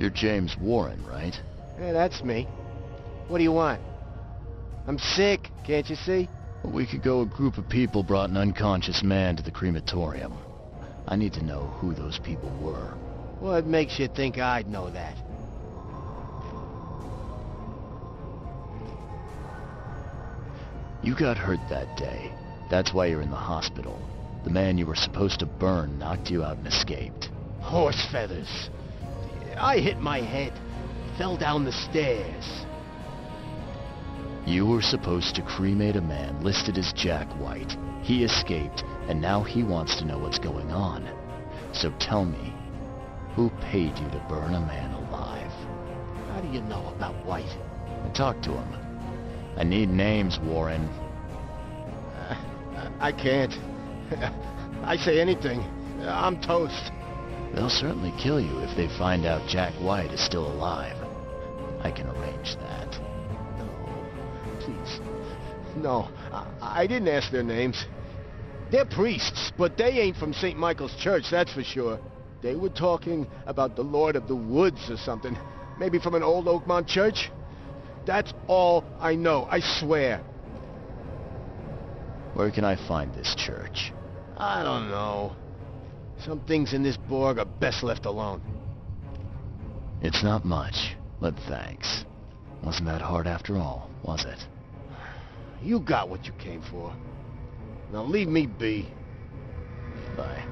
You're James Warren, right? Yeah, that's me. What do you want? I'm sick, can't you see? A week ago, a group of people brought an unconscious man to the crematorium. I need to know who those people were. What makes you think I'd know that? You got hurt that day. That's why you're in the hospital. The man you were supposed to burn knocked you out and escaped. Horse feathers. I hit my head. Fell down the stairs. You were supposed to cremate a man listed as Jack White. He escaped, and now he wants to know what's going on. So tell me, who paid you to burn a man alive? How do you know about White? I talked to him. I need names, Warren. I can't. I say anything. I'm toast. They'll certainly kill you if they find out Jack White is still alive. I can arrange that. Please. No, I didn't ask their names. They're priests, but they ain't from St. Michael's Church, that's for sure. They were talking about the Lord of the Woods or something. Maybe from an old Oakmont church? That's all I know, I swear. Where can I find this church? I don't know. Some things in this Borg are best left alone. It's not much, but thanks. Wasn't that hard after all, was it? You got what you came for. Now leave me be. Bye.